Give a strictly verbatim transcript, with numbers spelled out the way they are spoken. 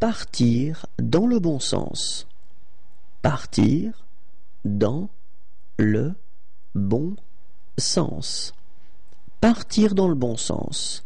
partir dans le bon sens. Partir dans le bon sens. Partir dans le bon sens.